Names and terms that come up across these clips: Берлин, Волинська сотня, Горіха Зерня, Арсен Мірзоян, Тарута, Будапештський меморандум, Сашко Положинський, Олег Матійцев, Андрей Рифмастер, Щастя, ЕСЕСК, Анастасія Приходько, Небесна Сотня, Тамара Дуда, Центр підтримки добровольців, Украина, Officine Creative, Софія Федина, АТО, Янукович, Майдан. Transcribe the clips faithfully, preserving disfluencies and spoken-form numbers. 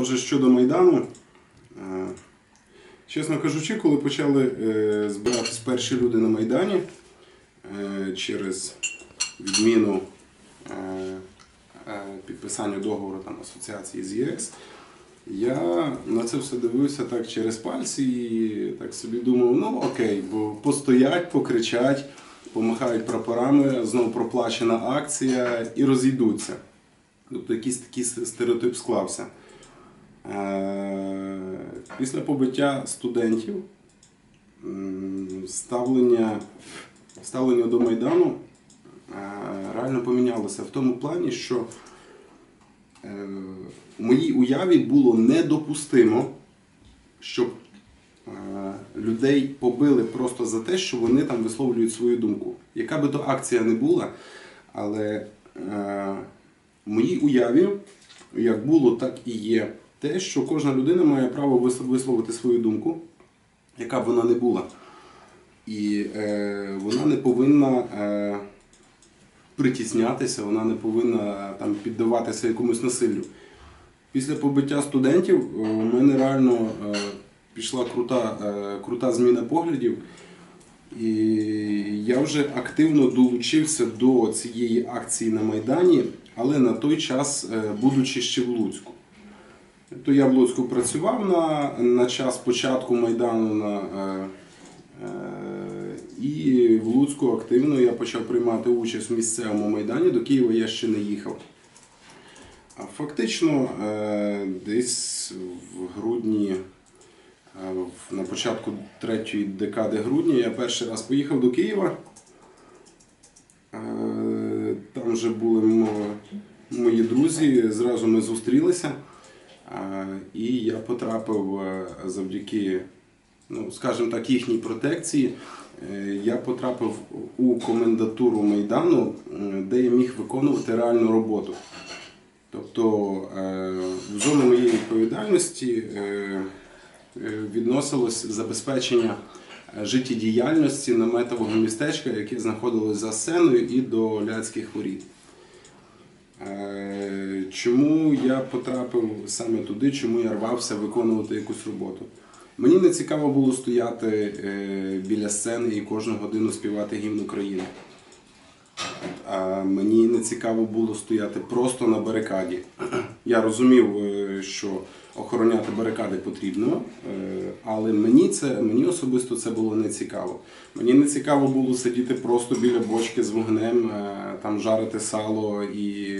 Отже, щодо Майдану, чесно кажучи, коли почали збиратись перші люди на Майдані через відміну підписання договору там, асоціації з Є С, я на це все дивився так через пальці і так собі думав, ну окей, бо постоять, покричать, помахають прапорами, знову проплачена акція і розійдуться. Тобто якийсь такий стереотип склався. Після побиття студентів ставлення, ставлення до Майдану реально помінялося в тому плані, що в моїй уяві було недопустимо, щоб людей побили просто за те, що вони там висловлюють свою думку. Яка би то акція не була, але в моїй уяві, як було, так і є те, що кожна людина має право висловити свою думку, яка б вона не була. І е, вона не повинна е, притіснятися, вона не повинна там, піддаватися якомусь насиллю. Після побиття студентів у мене реально е, пішла крута, е, крута зміна поглядів. І я вже активно долучився до цієї акції на Майдані, але на той час, будучи ще в Луцьку. Тобто я в Луцьку працював на, на час початку Майдану, на, е, е, і в Луцьку активно я почав приймати участь в місцевому Майдані, до Києва я ще не їхав. А фактично е, десь в грудні, е, на початку третьої декади грудня я перший раз поїхав до Києва. Е, там вже були мої друзі, зразу ми зустрілися. І я потрапив завдяки, ну, скажімо так, їхній протекції, я потрапив у комендатуру Майдану, де я міг виконувати реальну роботу. Тобто в зону моєї відповідальності відносилось забезпечення життєдіяльності наметового містечка, яке знаходилось за сценою і до Ляцьких воріт. Чому я потрапив саме туди, чому я рвався виконувати якусь роботу? Мені не цікаво було стояти біля сцени і кожну годину співати гімн України. А мені не цікаво було стояти просто на барикаді. Я розумів, що охороняти барикади потрібно, але мені, це, мені особисто це було не цікаво. Мені не цікаво було сидіти просто біля бочки з вогнем, там жарити сало і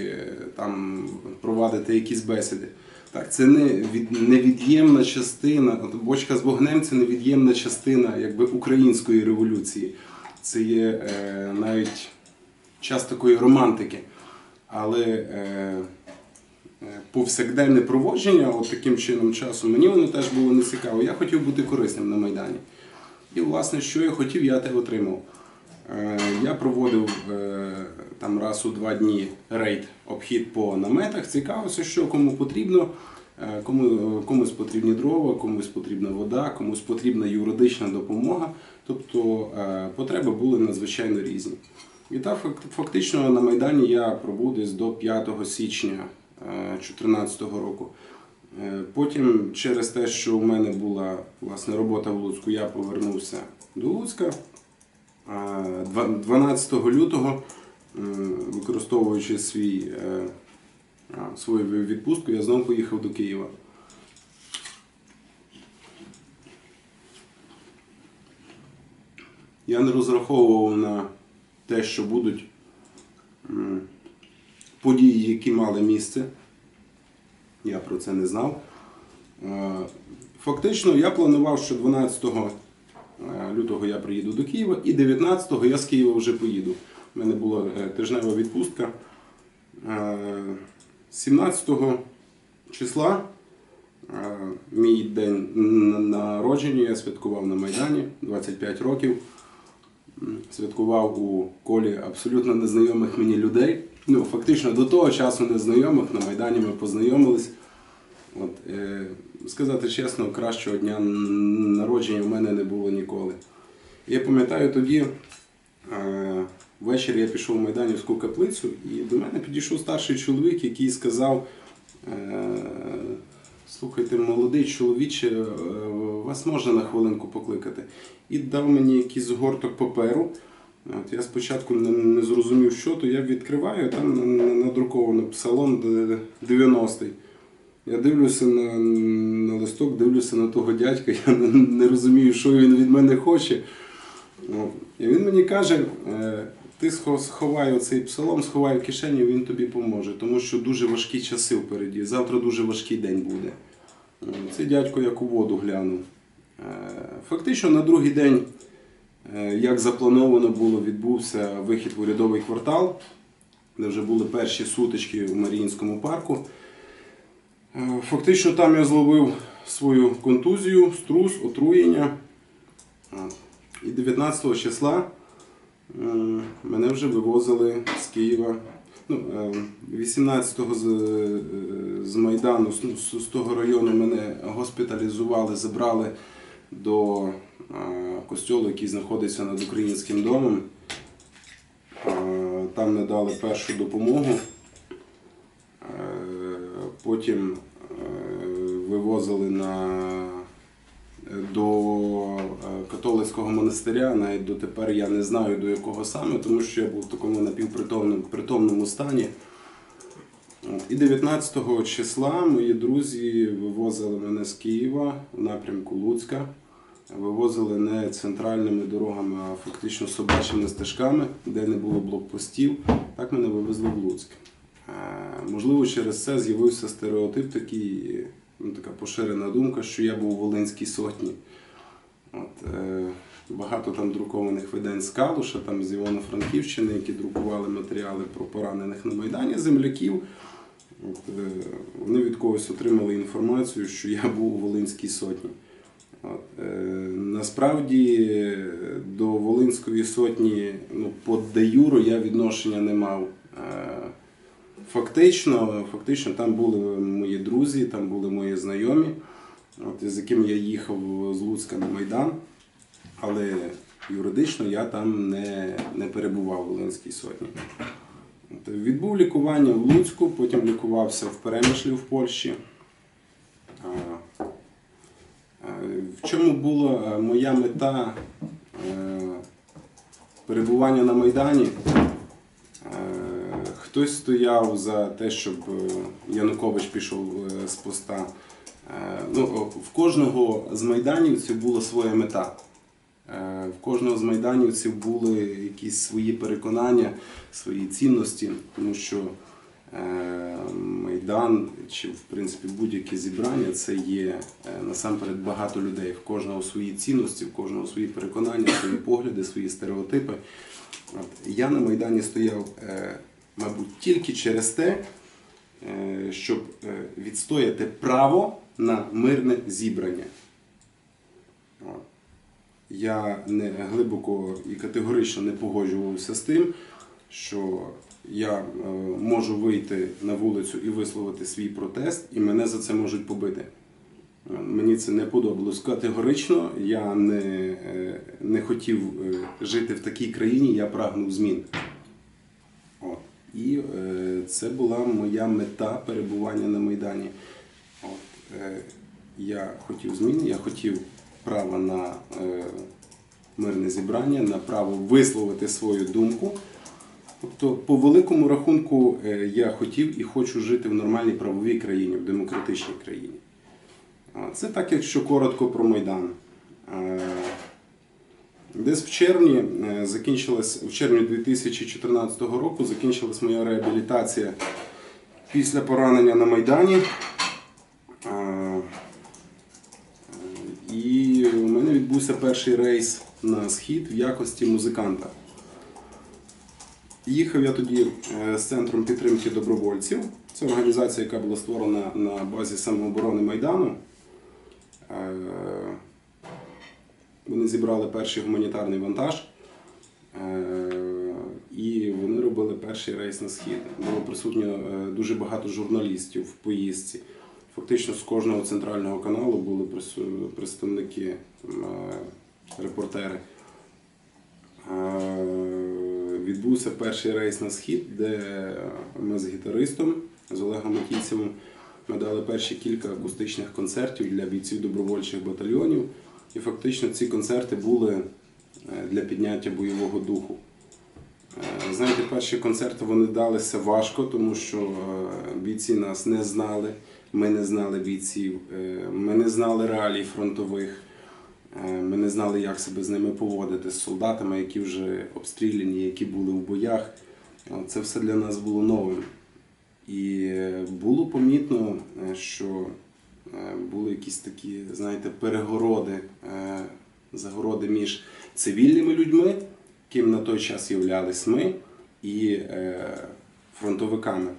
там провадити якісь бесіди. Так, це невід'ємна частина, бочка з вогнем – це невід'ємна частина якби, української революції. Це є навіть час такої романтики, але е, повсякденне проводження от таким чином часу, мені воно теж було не цікаво. Я хотів бути корисним на Майдані. І, власне, що я хотів, я те отримав. Е, я проводив е, там раз у два дні рейд, обхід по наметах, цікавився, що кому потрібно, е, кому, комусь потрібні дрова, комусь потрібна вода, комусь потрібна юридична допомога. Тобто е, потреби були надзвичайно різні. І так, фактично на Майдані я пробув десь до п'ятого січня дві тисячі чотирнадцятого року. Потім через те, що у мене була власне, робота в Луцьку, я повернувся до Луцька. дванадцятого лютого, використовуючи свій, свою відпустку, я знову поїхав до Києва. Я не розраховував на те, що будуть події, які мали місце, я про це не знав. Фактично, я планував, що дванадцятого лютого я приїду до Києва, і дев'ятнадцятого я з Києва вже поїду. У мене була тижнева відпустка. сімнадцятого числа, мій день народження, я святкував на Майдані, двадцять п'ять років. Святкував у колі абсолютно незнайомих мені людей. Ну, фактично до того часу незнайомих, на Майдані ми познайомились. От, е, сказати чесно, кращого дня народження в мене не було ніколи. Я пам'ятаю тоді, е, ввечері я пішов в Майданівську каплицю і до мене підійшов старший чоловік, який сказав, е, слухайте, молодий чоловіче, вас можна на хвилинку покликати? І дав мені якийсь горток паперу. От я спочатку не, не зрозумів, що, то я відкриваю, там надруковано псалом дев'яностий. Я дивлюся на, на листок, дивлюся на того дядька, я не, не розумію, що він від мене хоче. От. І він мені каже, ти сховай оцей псалом, сховай в кишені, він тобі поможе, тому що дуже важкі часи впереді, завтра дуже важкий день буде. Цей дядько як у воду глянув. Фактично на другий день, як заплановано було, відбувся вихід в урядовий квартал, де вже були перші сутички в Маріїнському парку. Фактично там я зловив свою контузію, струс, отруєння. І дев'ятнадцятого числа мене вже вивозили з Києва. Ну, вісімнадцятого з, з Майдану, з, з того району мене госпіталізували, забрали до костьолу, який знаходиться над Українським домом. Там надали першу допомогу. Потім вивозили на, до католицького монастиря, навіть дотепер я не знаю, до якого саме, тому що я був в такому напівпритомному стані. І дев'ятнадцятого числа мої друзі вивозили мене з Києва в напрямку Луцька. Вивозили не центральними дорогами, а фактично собачими стежками, де не було блокпостів. Так мене вивезли в Луцьк. Можливо, через це з'явився стереотип такий, ну, така поширена думка, що я був у Волинській сотні. От, е, багато там друкованих видань з Калуша, там з Івано-Франківщини, які друкували матеріали про поранених на Майдані, земляків. От, е, вони від когось отримали інформацію, що я був у Волинській сотні. От, е, насправді до Волинської сотні, ну, по де-юре я відношення не мав. Е, Фактично, фактично там були мої друзі, там були мої знайомі, от, з якими я їхав з Луцька на Майдан, але юридично я там не, не перебував в Волинській сотні. От, відбув лікування в Луцьку, потім лікувався в Перемишлі в Польщі. В чому була моя мета перебування на Майдані? Хтось стояв за те, щоб Янукович пішов з поста. Ну, в кожного з майданівців була своя мета. В кожного з майданівців були якісь свої переконання, свої цінності, тому що Майдан, чи в принципі будь-яке зібрання, це є насамперед багато людей. В кожного свої цінності, в кожного свої переконання, свої погляди, свої стереотипи. Я на Майдані стояв, мабуть, тільки через те, щоб відстояти право на мирне зібрання. Я не глибоко і категорично не погоджувався з тим, що я можу вийти на вулицю і висловити свій протест, і мене за це можуть побити. Мені це не подобалось категорично, я не, не хотів жити в такій країні, я прагнув змін. І це була моя мета перебування на Майдані. От, я хотів змін, я хотів права на мирне зібрання, на право висловити свою думку. Тобто, по великому рахунку, я хотів і хочу жити в нормальній правовій країні, в демократичній країні. Це так, якщо коротко про Майдан. Десь в червні, в червні дві тисячі чотирнадцятого року закінчилась моя реабілітація після поранення на Майдані. І у мене відбувся перший рейс на схід в якості музиканта. Їхав я тоді з Центром підтримки добровольців. Це організація, яка була створена на базі самооборони Майдану. Вони зібрали перший гуманітарний вантаж і вони робили перший рейс на схід. Було присутньо дуже багато журналістів в поїздці. Фактично з кожного центрального каналу були представники, репортери. Відбувся перший рейс на схід, де ми з гітаристом, з Олегом Матійцевим, Ми дали перші кілька акустичних концертів для бійців добровольчих батальйонів. І фактично ці концерти були для підняття бойового духу. Знаєте, перші концерти вони далися важко, тому що бійці нас не знали, ми не знали бійців, ми не знали реалій фронтових, ми не знали, як себе з ними поводити, з солдатами, які вже обстріляні, які були в боях. Це все для нас було новим. І було помітно, що були якісь такі, знаєте, перегороди, загороди між цивільними людьми, ким на той час являлись ми, і фронтовиками.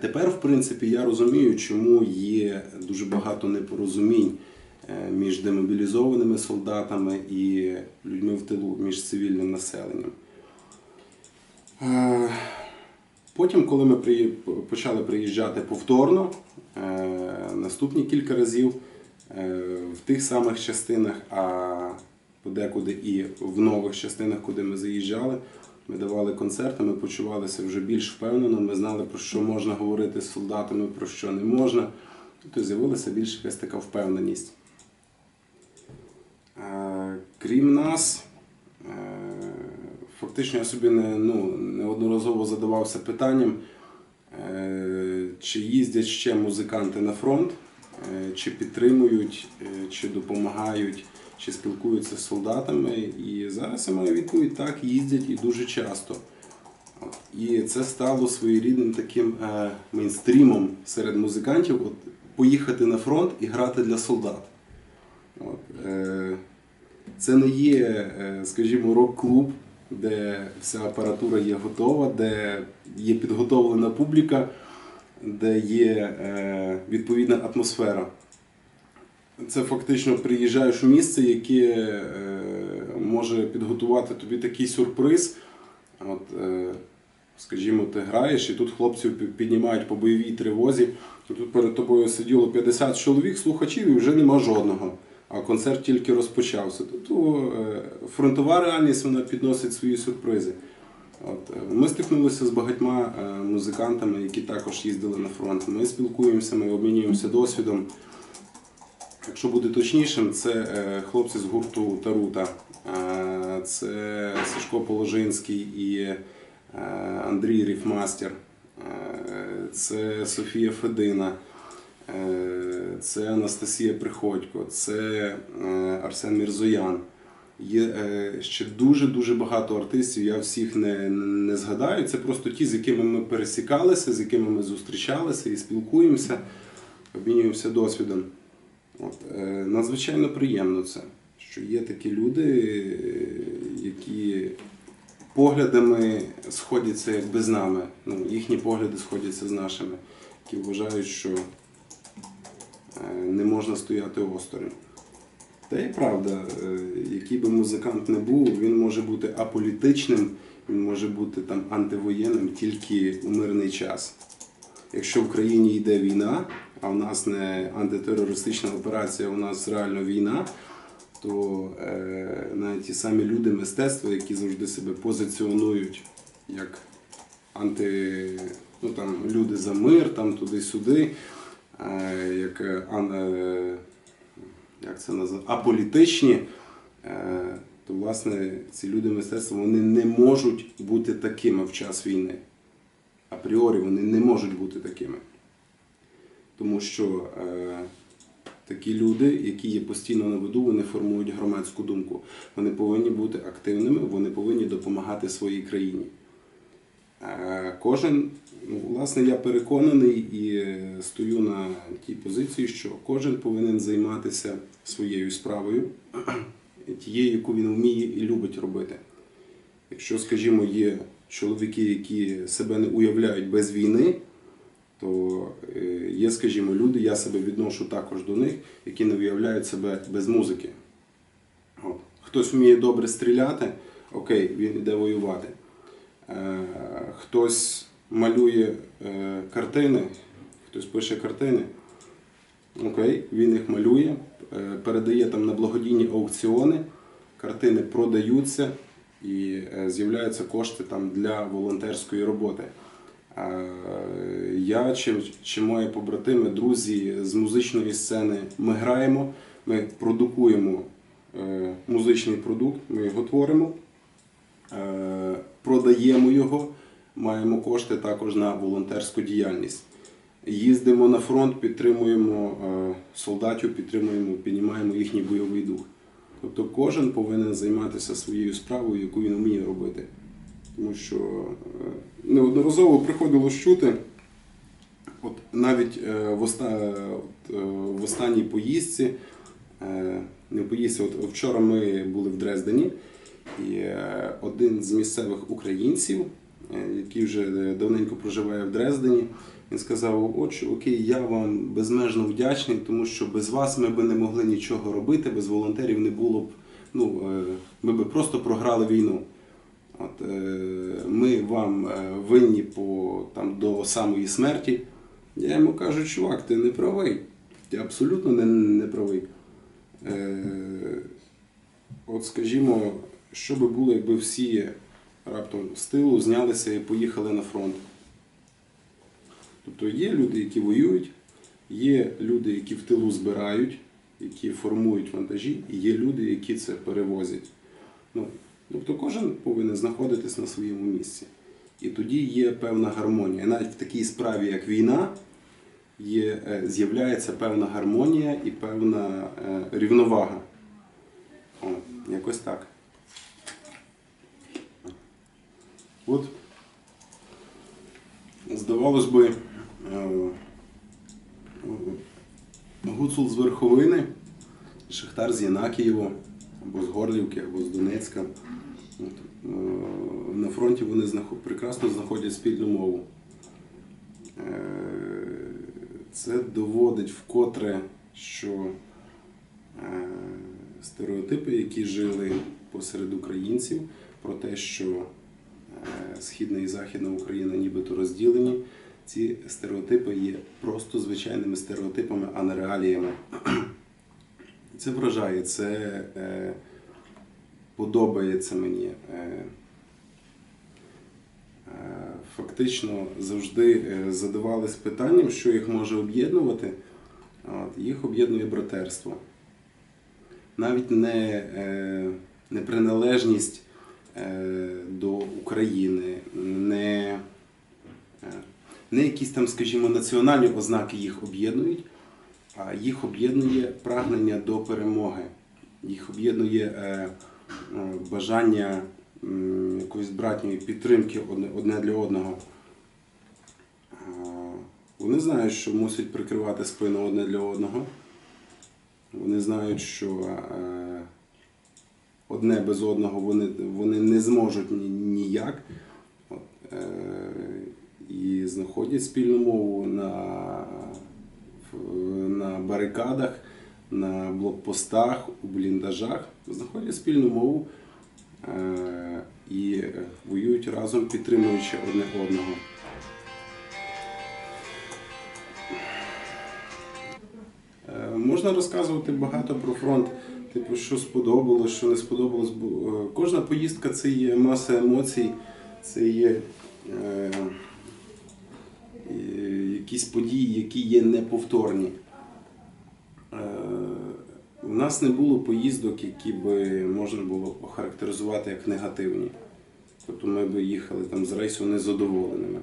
Тепер, в принципі, я розумію, чому є дуже багато непорозумінь між демобілізованими солдатами і людьми в тилу, між цивільним населенням. Потім, коли ми почали приїжджати повторно, наступні кілька разів в тих самих частинах, а подекуди і в нових частинах, куди ми заїжджали, ми давали концерти, ми почувалися вже більш впевнено, ми знали, про що можна говорити з солдатами, про що не можна. Тут з'явилася більш якась така впевненість. Крім нас, фактично я собі не, ну, неодноразово задавався питанням, чи їздять ще музиканти на фронт, чи підтримують, чи допомагають, чи спілкуються з солдатами. І зараз я маю відповідь, так, їздять і дуже часто. І це стало своєрідним таким е, мейнстрімом серед музикантів, от, поїхати на фронт і грати для солдат. От, е, це не є, е, скажімо, рок-клуб, де вся апаратура є готова, де є підготовлена публіка, де є е, відповідна атмосфера. Це фактично приїжджаєш у місце, яке е, може підготувати тобі такий сюрприз. От, е, скажімо, ти граєш, і тут хлопців піднімають по бойовій тривозі. І тут перед тобою сиділо п'ятдесят чоловік, слухачів, і вже нема жодного. А концерт тільки розпочався. Тобто фронтова реальність, вона підносить свої сюрпризи. От, ми стикнулися з багатьма музикантами, які також їздили на фронт. Ми спілкуємося, ми обмінюємося досвідом. Якщо бути точнішим, це хлопці з гурту «Тарута». Це Сашко Положинський і Андрей Рифмастер. Це Софія Федина. Це Анастасія Приходько, це Арсен Мірзоян. Є ще дуже-дуже багато артистів, я всіх не, не згадаю. Це просто ті, з якими ми пересікалися, з якими ми зустрічалися і спілкуємося, обмінюємося досвідом. От. Надзвичайно приємно це, що є такі люди, які поглядами сходяться якби з нами. Ну, їхні погляди сходяться з нашими, які вважають, що не можна стояти осторонь. Та й правда, який би музикант не був, він може бути аполітичним, він може бути там антивоєнним тільки у мирний час. Якщо в країні йде війна, а в нас не антитерористична операція, у нас реально війна, то е, навіть ті самі люди мистецтва, які завжди себе позиціонують як анти, ну, там, люди за мир, там туди-сюди, як, як це називається, аполітичні, то, власне, ці люди мистецтва, вони не можуть бути такими в час війни. Апріорі вони не можуть бути такими. Тому що е, такі люди, які є постійно на виду, вони формують громадську думку. Вони повинні бути активними, вони повинні допомагати своїй країні. Кожен, власне, я переконаний і стою на тій позиції, що кожен повинен займатися своєю справою, тією, яку він вміє і любить робити. Якщо, скажімо, є чоловіки, які себе не уявляють без війни, то є, скажімо, люди, я себе відношу також до них, які не уявляють себе без музики. От. Хтось вміє добре стріляти, окей, він йде воювати. Хтось малює картини, хтось пише картини, окей, він їх малює, передає там на благодійні аукціони, картини продаються і з'являються кошти там для волонтерської роботи. Я чи, чи мої побратими, друзі з музичної сцени, ми граємо, ми продукуємо музичний продукт, ми його творимо, продаємо його, маємо кошти також на волонтерську діяльність. Їздимо на фронт, підтримуємо солдатів, підтримуємо, піднімаємо їхній бойовий дух. Тобто кожен повинен займатися своєю справою, яку він вміє робити. Тому що неодноразово приходилось чути, от навіть в останній поїздці, не в поїздці, от вчора ми були в Дрездені, і один з місцевих українців, який вже давненько проживає в Дрездені, він сказав: «Отче, окей, я вам безмежно вдячний, тому що без вас ми б не могли нічого робити, без волонтерів не було б, ну, ми б просто програли війну. От, ми вам винні по, там, до самої смерті». Я йому кажу: «Чувак, ти не правий, ти абсолютно не, не правий». Е, от скажімо, що би було, якби всі раптом з тилу знялися і поїхали на фронт? Тобто є люди, які воюють, є люди, які в тилу збирають, які формують вантажі, і є люди, які це перевозять. Ну, тобто кожен повинен знаходитись на своєму місці. І тоді є певна гармонія. Навіть в такій справі, як війна, з'являється певна гармонія і певна е, рівновага. О, якось так. От, здавалось би, е, гуцул з Верховини, шахтар з Єнакієво, або з Горлівки, або з Донецька. От, е, на фронті вони знаход... прекрасно знаходять спільну мову. Е, це доводить вкотре, що е, стереотипи, які жили посеред українців, про те, що е, Східна і Західна Україна нібито розділені, ці стереотипи є просто звичайними стереотипами, а не реаліями. Це вражає, це е, подобається мені. Е, е, фактично завжди задавались питанням, що їх може об'єднувати. Їх об'єднує братерство. Навіть не, е, не приналежність е, до України, не, е, не якісь там, скажімо, національні ознаки їх об'єднують, а їх об'єднує прагнення до перемоги, їх об'єднує е, бажання е, якоїсь братньої підтримки одне, одне для одного. Е, вони знають, що мусять прикривати спину одне для одного. Вони знають, що е, одне без одного вони, вони не зможуть ніяк. От, е, і знаходять спільну мову на на барикадах, на блокпостах, у бліндажах, знаходять спільну мову е і воюють разом, підтримуючи одне одного. Е можна розказувати багато про фронт, типу, що сподобалось, що не сподобалось. Е кожна поїздка — це є маса емоцій, це є е якісь події, які є неповторні. Е, у нас не було поїздок, які би можна було охарактеризувати як негативні. Тобто ми б їхали там з рейсу незадоволеними.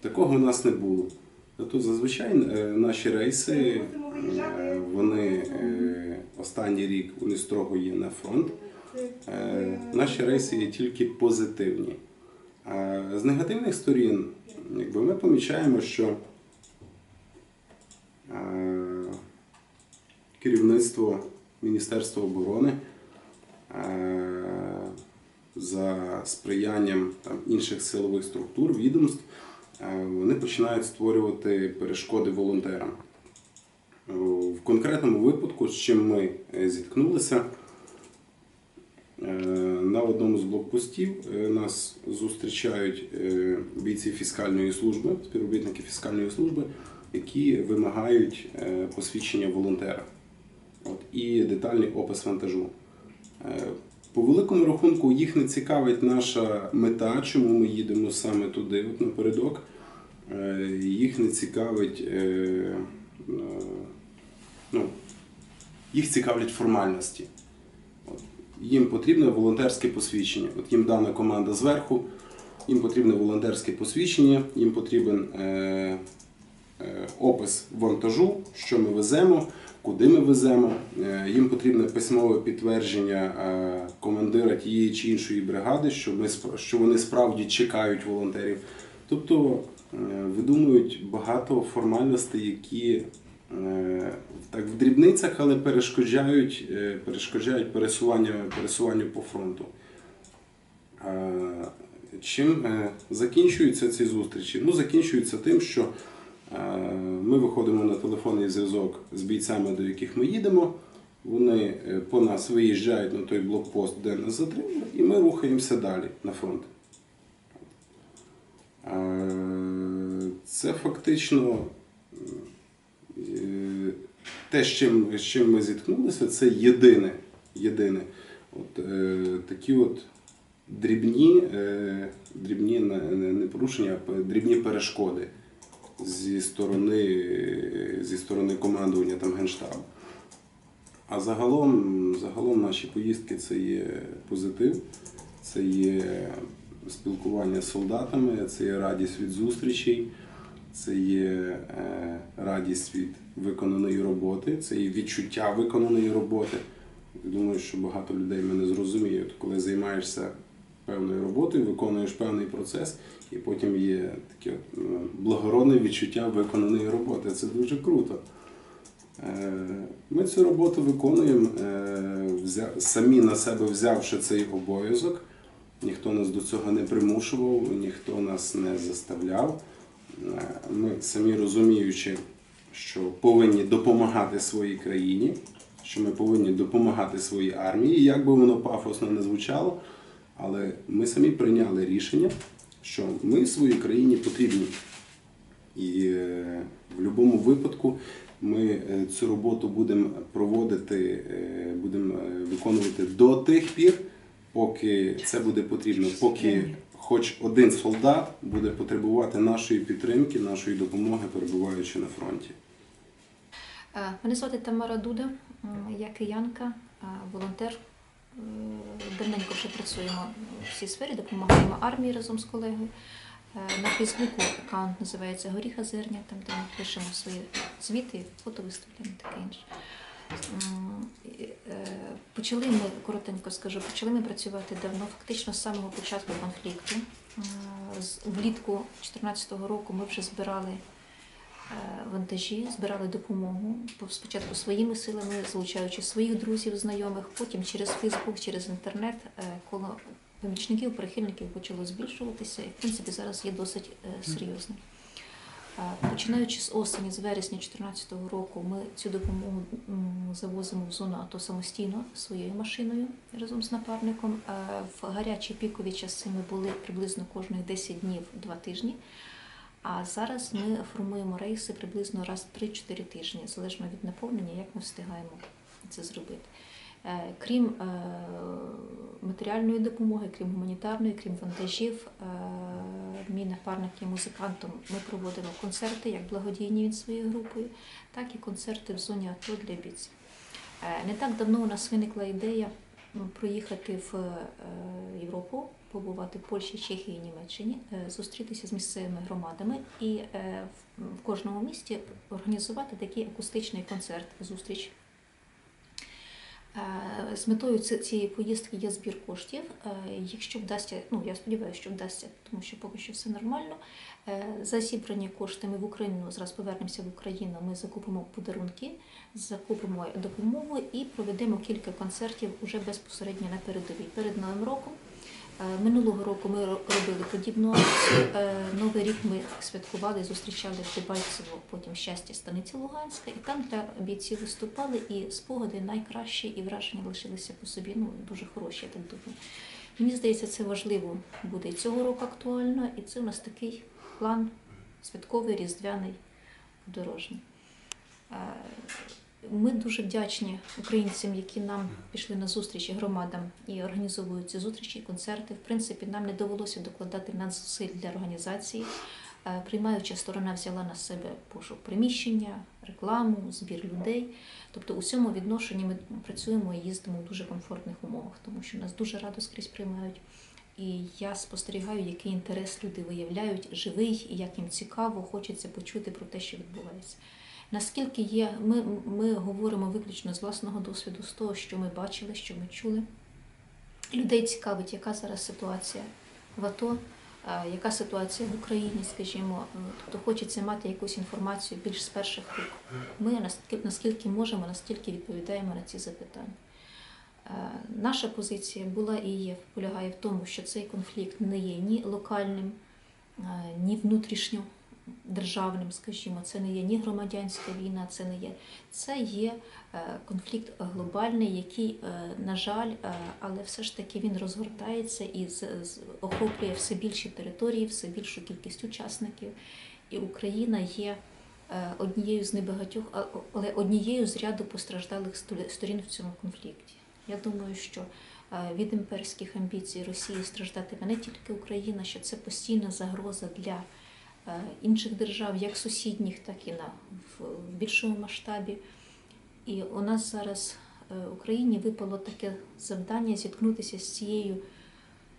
Такого у нас не було. Тобто зазвичай е, наші рейси, е, вони е, останній рік вони строго є на фронт. Е, наші рейси є тільки позитивні. А з негативних сторін, якби, ми помічаємо, що е, керівництво Міністерства оборони е, за сприянням там, інших силових структур, відомств, е, вони починають створювати перешкоди волонтерам. Е, в конкретному випадку, з чим ми зіткнулися, на одному з блокпостів нас зустрічають бійці фіскальної служби, співробітники фіскальної служби, які вимагають посвідчення волонтера. От, і детальний опис вантажу. По великому рахунку їх не цікавить наша мета, чому ми їдемо саме туди, от напередок. Їх не цікавить, ну, їх цікавлять формальності. Їм потрібне волонтерське посвідчення. От їм дана команда зверху, їм потрібне волонтерське посвідчення, їм потрібен е, е, опис вантажу, що ми веземо, куди ми веземо. Е, їм потрібне письмове підтвердження е, командира тієї чи іншої бригади, що, ми, що вони справді чекають волонтерів. Тобто е, видумують багато формальностей, які так, в дрібницях, але перешкоджають, перешкоджають пересуванню, пересуванню по фронту. Чим закінчуються ці зустрічі? Ну, закінчуються тим, що ми виходимо на телефонний зв'язок з бійцями, до яких ми їдемо, вони по нас виїжджають на той блокпост, де нас затримали, і ми рухаємося далі на фронт. Це фактично те, з чим, з чим ми зіткнулися, це єдине, єдине. От, е, такі от дрібні, е, дрібні не, не порушення, а дрібні перешкоди зі сторони, зі сторони командування там, Генштабу. А загалом, загалом наші поїздки – це є позитив, це є спілкування з солдатами, це є радість від зустрічей. Це є радість від виконаної роботи, це є відчуття виконаної роботи. Думаю, що багато людей мене зрозуміють, коли займаєшся певною роботою, виконуєш певний процес, і потім є таке благородне відчуття виконаної роботи. Це дуже круто. Ми цю роботу виконуємо, самі на себе взявши цей обов'язок. Ніхто нас до цього не примушував, ніхто нас не заставляв. Ми самі розуміючи, що повинні допомагати своїй країні, що ми повинні допомагати своїй армії, як би воно пафосно не звучало, але ми самі прийняли рішення, що ми своїй країні потрібні. І в будь-якому випадку ми цю роботу будемо проводити, будемо виконувати до тих пір, поки це буде потрібно, поки хоч один солдат буде потребувати нашої підтримки, нашої допомоги, перебуваючи на фронті. Мене звати Тамара Дуда, я киянка, волонтер. Давненько вже працюємо в цій сфері, допомагаємо армії разом з колегою. На Фейсбуку аккаунт називається «Горіха Зерня», там де ми пишемо свої звіти, фото виставляємо, таке інше. Почали ми, коротенько скажу, почали ми працювати давно, фактично з самого початку конфлікту. Влітку дві тисячі чотирнадцятого року ми вже збирали вантажі, збирали допомогу, спочатку своїми силами, залучаючи своїх друзів, знайомих, потім через Фейсбук, через інтернет коло помічників, прихильників почало збільшуватися і, в принципі, зараз є досить серйозним. Починаючи з осені, з вересня дві тисячі чотирнадцятого року, ми цю допомогу завозимо в зону АТО самостійно, своєю машиною, разом з напарником. В гарячі пікові часи ми були приблизно кожних десять днів, два тижні. А зараз ми формуємо рейси приблизно раз три-чотири тижні, залежно від наповнення, як ми встигаємо це зробити. Крім матеріальної допомоги, крім гуманітарної, крім вантажів, мій напарник є музикантом, ми проводимо концерти, як благодійні від своєю групою, так і концерти в зоні АТО для бійців. Не так давно у нас виникла ідея проїхати в Європу, побувати в Польщі, Чехії, Німеччині, зустрітися з місцевими громадами і в кожному місті організувати такий акустичний концерт, зустріч. З метою цієї поїздки є збір коштів. Якщо вдасться, ну я сподіваюся, що вдасться, тому що поки що все нормально. За зібрані кошти ми в Україну, зараз повернемося в Україну, ми закупимо подарунки, закупимо допомогу і проведемо кілька концертів уже безпосередньо на передовій. Перед Новим роком, минулого року ми робили подібну акцію. Новий рік ми святкували, зустрічали в Дебальцево, потім «Щастя» станиці Луганська. І там для бійців виступали, і спогади найкращі, і враження лишилися по собі, ну, дуже хороші, я так думаю. Мені здається, це важливо буде і цього року актуально, і це у нас такий план святковий, різдвяний, подорожній. Ми дуже вдячні українцям, які нам пішли на зустрічі громадам і організовують ці зустрічі, концерти. В принципі, нам не довелося докладати надзусиль для організації. Приймаюча сторона взяла на себе пошук приміщення, рекламу, збір людей. Тобто у цьому відношенні ми працюємо і їздимо в дуже комфортних умовах, тому що нас дуже радо скрізь приймають. І я спостерігаю, який інтерес люди виявляють, живий, і як їм цікаво, хочеться почути про те, що відбувається. Наскільки є, ми, ми говоримо виключно з власного досвіду, з того, що ми бачили, що ми чули. Людей цікавить, яка зараз ситуація в АТО, яка ситуація в Україні, скажімо. Тобто хочеться мати якусь інформацію більш з перших рук. Ми наскільки можемо, настільки відповідаємо на ці запитання. Наша позиція була і є, полягає в тому, що цей конфлікт не є ні локальним, ні внутрішньо державним, скажімо, це не є ні громадянська війна, це не є. Це є конфлікт глобальний, який, на жаль, але все ж таки він розгортається і охоплює все більші території, все більшу кількість учасників. І Україна є однією з небагатьох, але однією з ряду постраждалих сторін в цьому конфлікті. Я думаю, що від імперських амбіцій Росії страждатиме не тільки Україна, що це постійна загроза для інших держав, як сусідніх, так і на, в, в більшому масштабі. І у нас зараз в Україні випало таке завдання зіткнутися з цією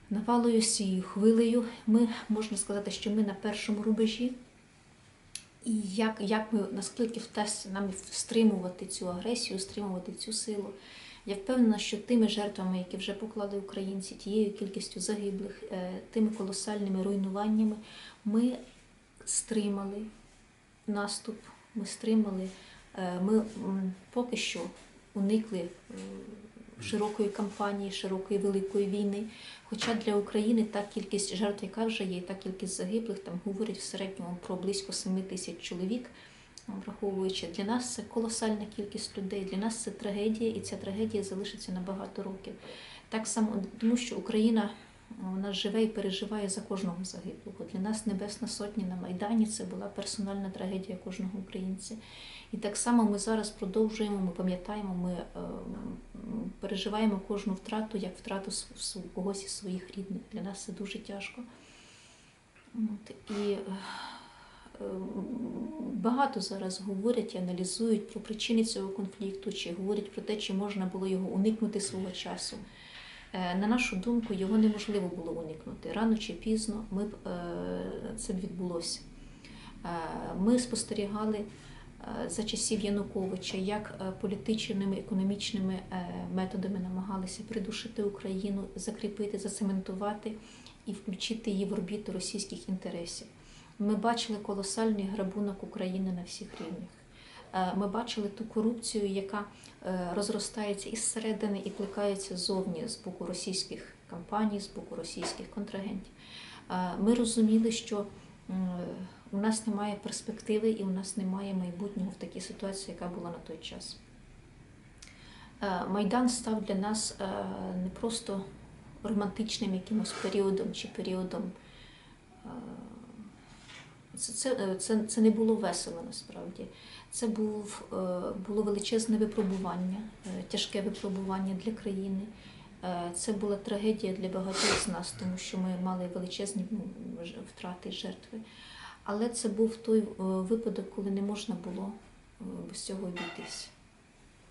навалою, з цією хвилею. Ми, можна сказати, що ми на першому рубежі. І як, як ми, наскільки вдасться нам стримувати цю агресію, стримувати цю силу. Я впевнена, що тими жертвами, які вже поклали українці, тією кількістю загиблих, тими колосальними руйнуваннями, ми стримали наступ, ми стримали, ми поки що уникли широкої кампанії, широкої великої війни. Хоча для України та кількість жертв, яка вже є, та кількість загиблих, там говорять в середньому про близько семи тисяч чоловік, враховуючи, для нас це колосальна кількість людей, для нас це трагедія, і ця трагедія залишиться на багато років. Так само, тому що Україна, вона живе і переживає за кожного загиблого. Для нас Небесна Сотня на Майдані – це була персональна трагедія кожного українця. І так само ми зараз продовжуємо, ми пам'ятаємо, ми е, переживаємо кожну втрату, як втрату когось із своїх рідних. Для нас це дуже тяжко. От, і е, багато зараз говорять і аналізують про причини цього конфлікту, чи говорять про те, чи можна було його уникнути свого часу. На нашу думку, його неможливо було уникнути. Рано чи пізно ми б, це б відбулося. Ми спостерігали за часів Януковича, як політичними, економічними методами намагалися придушити Україну, закріпити, зацементувати і включити її в орбіту російських інтересів. Ми бачили колосальний грабунок України на всіх рівнях. Ми бачили ту корупцію, яка розростається із середини і плекається зовні з боку російських компаній, з боку російських контрагентів. Ми розуміли, що у нас немає перспективи і у нас немає майбутнього в такій ситуації, яка була на той час. Майдан став для нас не просто романтичним якимось періодом чи періодом. Це, це, це не було весело, насправді. Це був, було величезне випробування, тяжке випробування для країни. Це була трагедія для багатьох з нас, тому що ми мали величезні втрати і жертви. Але це був той випадок, коли не можна було без цього обійтись.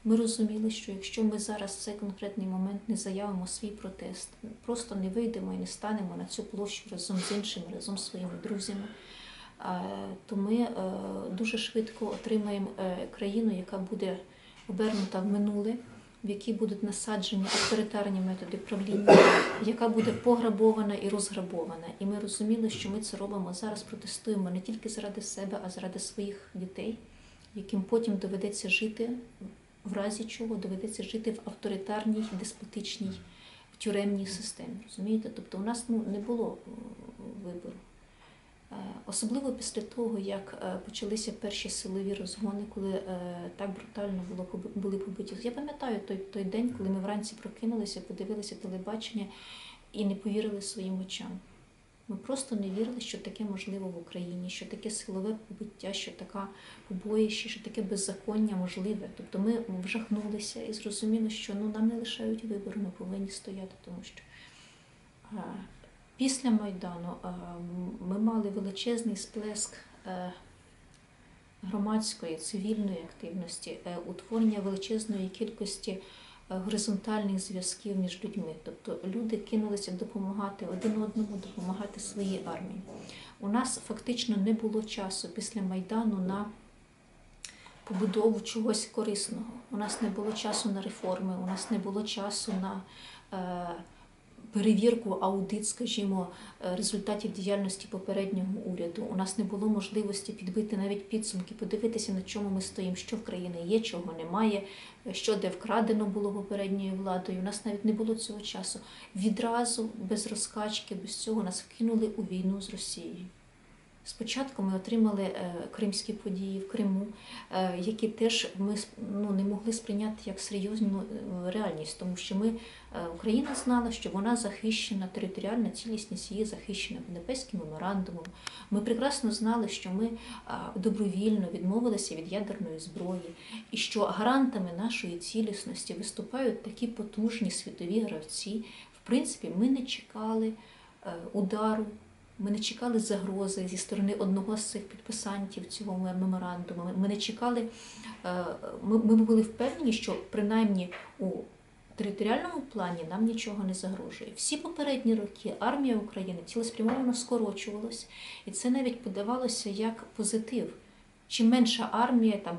Ми розуміли, що якщо ми зараз в цей конкретний момент не заявимо свій протест, просто не вийдемо і не станемо на цю площу разом з іншими, разом з своїми друзями, то ми дуже швидко отримаємо країну, яка буде обернута в минуле, в якій будуть насаджені авторитарні методи правління, яка буде пограбована і розграбована. І ми розуміли, що ми це робимо зараз, протестуємо не тільки заради себе, а заради своїх дітей, яким потім доведеться жити, в разі чого доведеться жити в авторитарній, деспотичній, тюремній системі. Розумієте? Тобто у нас ну, не було вибору. Особливо після того, як почалися перші силові розгони, коли так брутально було, були побиті. Я пам'ятаю той, той день, коли ми вранці прокинулися, подивилися телебачення і не повірили своїм очам. Ми просто не вірили, що таке можливо в Україні, що таке силове побиття, що таке побоїще, що таке беззаконня можливе. Тобто ми вжахнулися і зрозуміли, що ну, нам не лишають вибору, ми повинні стояти, тому що а, після Майдану а, ми мали величезний сплеск а, громадської, цивільної активності, а, утворення величезної кількості горизонтальних зв'язків між людьми. Тобто люди кинулися допомагати один одному, допомагати своїй армії. У нас фактично не було часу після Майдану на побудову чогось корисного. У нас не було часу на реформи, у нас не було часу на е, перевірку, аудит, скажімо, результатів діяльності попереднього уряду. У нас не було можливості підбити навіть підсумки, подивитися, на чому ми стоїмо, що в країні є, чого немає, що де вкрадено було попередньою владою. У нас навіть не було цього часу. Відразу, без розкачки, без цього нас вкинули у війну з Росією. Спочатку ми отримали кримські події в Криму, які теж ми ну, не могли сприйняти як серйозну реальність, тому що ми, Україна знала, що вона захищена, територіальна цілісність її захищена Будапештським меморандумом. Ми прекрасно знали, що ми добровільно відмовилися від ядерної зброї і що гарантами нашої цілісності виступають такі потужні світові гравці. В принципі, ми не чекали удару. Ми не чекали загрози зі сторони одного з цих підписантів цього меморандуму. Ми не чекали, ми, ми були впевнені, що принаймні у територіальному плані нам нічого не загрожує. Всі попередні роки армія України цілеспрямовано скорочувалась, і це навіть подавалося як позитив. Чим менша армія, там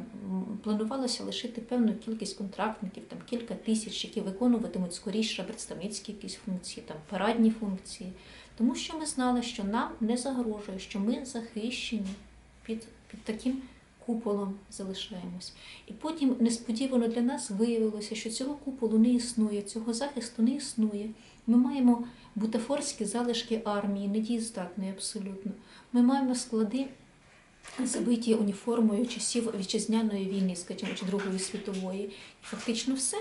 планувалося лишити певну кількість контрактників, там кілька тисяч, які виконуватимуть скоріше представницькі якісь функції, там парадні функції. Тому що ми знали, що нам не загрожує, що ми захищені, під, під таким куполом залишаємось. І потім несподівано для нас виявилося, що цього куполу не існує, цього захисту не існує. Ми маємо бутафорські залишки армії, недієздатної абсолютно. Ми маємо склади, забиті уніформою часів Вітчизняної війни, скажімо, чи Другої світової. Фактично все.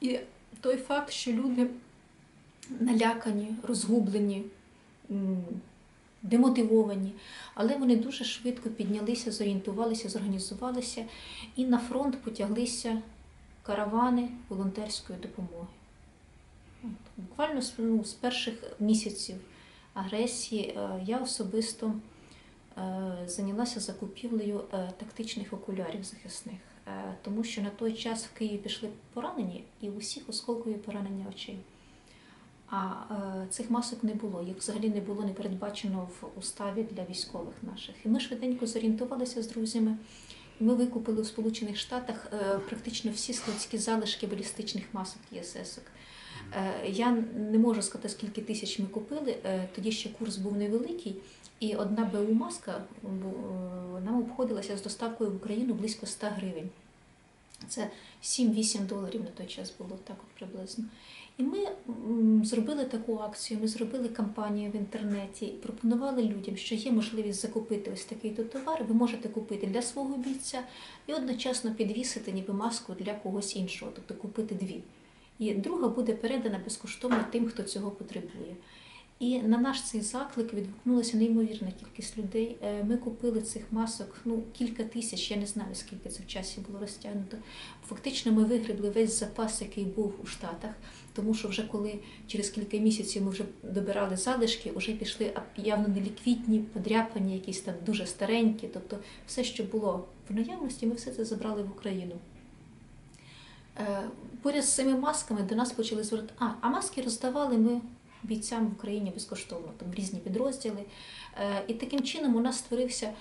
І той факт, що люди налякані, розгублені, демотивовані, але вони дуже швидко піднялися, зорієнтувалися, зорганізувалися і на фронт потяглися каравани волонтерської допомоги. Буквально ну, з перших місяців агресії я особисто зайнялася закупівлею тактичних окулярів захисних, тому що на той час в Києві пішли поранені і у всіх осколкові поранення очей. А цих масок не було, їх взагалі не було, не передбачено в уставі для військових наших. І ми швиденько зорієнтувалися з друзями. Ми викупили у Сполучених Штатах практично всі складські залишки балістичних масок ЄСЕСК. Я не можу сказати, скільки тисяч ми купили, тоді ще курс був невеликий. І одна БУ-маска нам обходилася з доставкою в Україну близько ста гривень. Це сім-вісім доларів на той час було, так от приблизно. І ми зробили таку акцію, ми зробили кампанію в інтернеті, пропонували людям, що є можливість закупити ось такий-то товар, ви можете купити для свого бійця і одночасно підвісити ніби маску для когось іншого, тобто купити дві. І друга буде передана безкоштовно тим, хто цього потребує. І на наш цей заклик відгукнулася неймовірна кількість людей. Ми купили цих масок, ну, кілька тисяч, я не знаю, скільки це в часі було розтягнуто. Фактично ми вигребли весь запас, який був у Штатах, тому що вже коли через кілька місяців ми вже добирали залишки, вже пішли явно неліквідні, подряпані, якісь там дуже старенькі. Тобто все, що було в наявності, ми все це забрали в Україну. Поряд з цими масками до нас почали звертати. А, а маски роздавали ми бійцям в Україні безкоштовно, там різні підрозділи. І таким чином у нас створився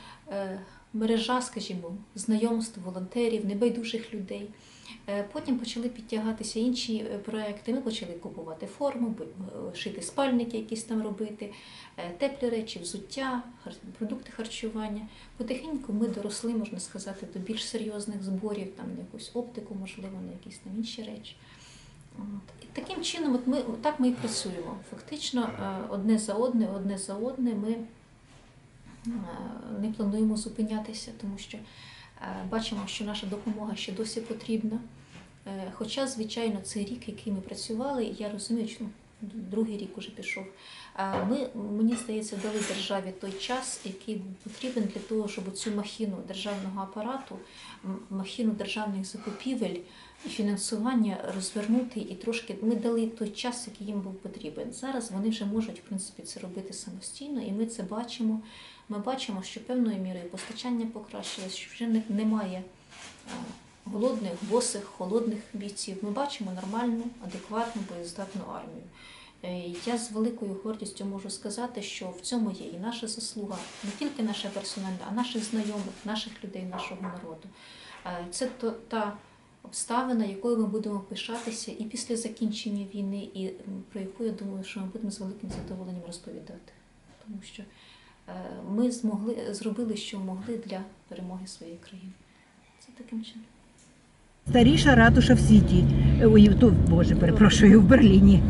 мережа, скажімо, знайомств, волонтерів, небайдужих людей. Потім почали підтягатися інші проекти. Ми почали купувати форму, шити спальники якісь там робити, теплі речі, взуття, продукти харчування. Потихеньку ми доросли, можна сказати, до більш серйозних зборів, там на якусь оптику, можливо, на якісь там інші речі. І таким чином, от ми, так ми і працюємо. Фактично, одне за одне, одне за одне ми не плануємо зупинятися, тому що бачимо, що наша допомога ще досі потрібна. Хоча, звичайно, цей рік, який ми працювали, я розумію, що другий рік уже пішов. Ми, мені здається, дали державі той час, який потрібен для того, щоб цю махіну державного апарату, махіну державних закупівель і фінансування розвернути і трошки, ми дали той час, який їм був потрібен. Зараз вони вже можуть, в принципі, це робити самостійно, і ми це бачимо. Ми бачимо, що певною мірою постачання покращилось, що вже немає голодних, босих, холодних бійців. Ми бачимо нормальну, адекватну, боєздатну армію. Я з великою гордістю можу сказати, що в цьому є і наша заслуга, не тільки наша персональна, а наших знайомих, наших людей, нашого народу. Це та обставина, якою ми будемо пишатися і після закінчення війни, і про яку, я думаю, що ми будемо з великим задоволенням розповідати. Тому що ми змогли, зробили, що могли для перемоги своєї країни. Це таким чином. Старіша ратуша в світі, ой, то, боже, перепрошую, в Берліні,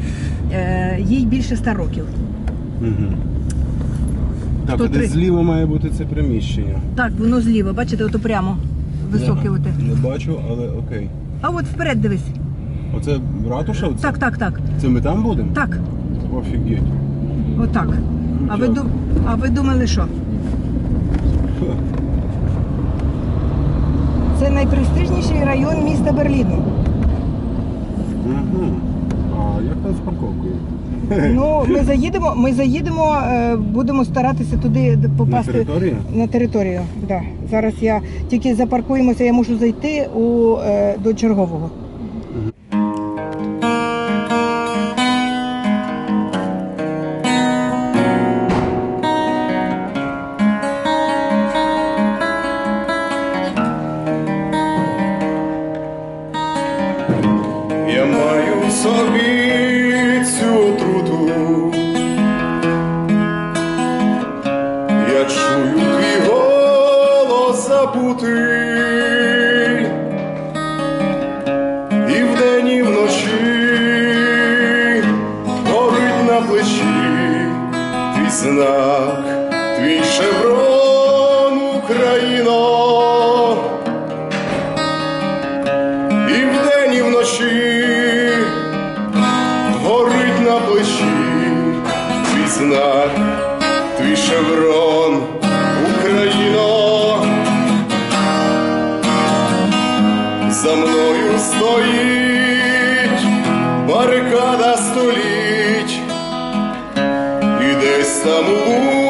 їй більше ста років. Угу. Так, а десь зліва має бути це приміщення. Так, воно зліва, бачите, ото прямо, високе оте. Не бачу, але окей. А от вперед дивись. Оце ратуша? Оце? Так, так, так. Це ми там будемо? Так. Офігеть. Отак. Ну, а, ви, а ви думали, що? Це найпрестижніший район міста Берліну. Угу. А як там з парковкою? Ну, ми заїдемо, ми заїдемо, будемо старатися туди попасти. На територію? На територію, так. Да. Зараз я тільки запаркуємося, я можу зайти у, до чергового. Барикада століть, і десь там у